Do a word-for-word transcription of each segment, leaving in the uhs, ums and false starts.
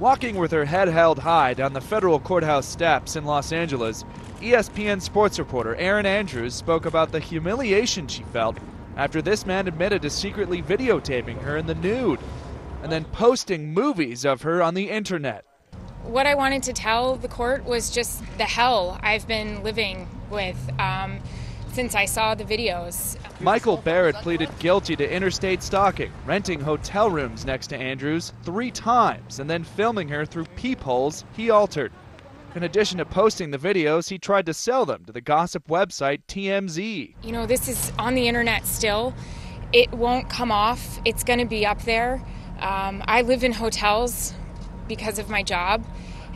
Walking with her head held high down the federal courthouse steps in Los Angeles, E S P N sports reporter Erin Andrews spoke about the humiliation she felt after this man admitted to secretly videotaping her in the nude and then posting movies of her on the internet. What I wanted to tell the court was just the hell I've been living with um, since I saw the videos. Michael Barrett pleaded guilty to interstate stalking, renting hotel rooms next to Andrews three times, and then filming her through peepholes he altered. In addition to posting the videos, he tried to sell them to the gossip website T M Z. You know, this is on the internet still. It won't come off. It's going to be up there. Um, I live in hotels because of my job,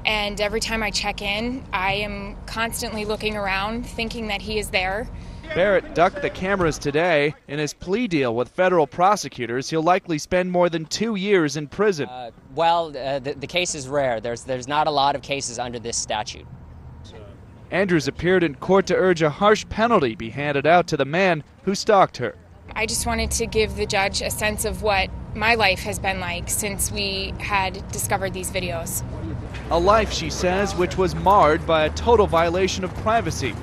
and every time I check in, I am constantly looking around, thinking that he is there. Barrett ducked the cameras today. In his plea deal with federal prosecutors, he'll likely spend more than two years in prison. Uh, well, uh, the, the case is rare. There's, there's not a lot of cases under this statute. Andrews appeared in court to urge a harsh penalty be handed out to the man who stalked her. I just wanted to give the judge a sense of what my life has been like since we had discovered these videos. A life, she says, which was marred by a total violation of privacy.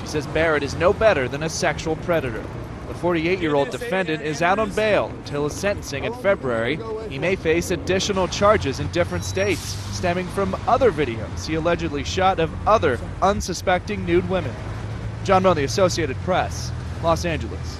She says Barrett is no better than a sexual predator. The forty-eight-year-old defendant is out on bail until his sentencing in February. He may face additional charges in different states, stemming from other videos he allegedly shot of other unsuspecting nude women. John Rowe, the Associated Press, Los Angeles.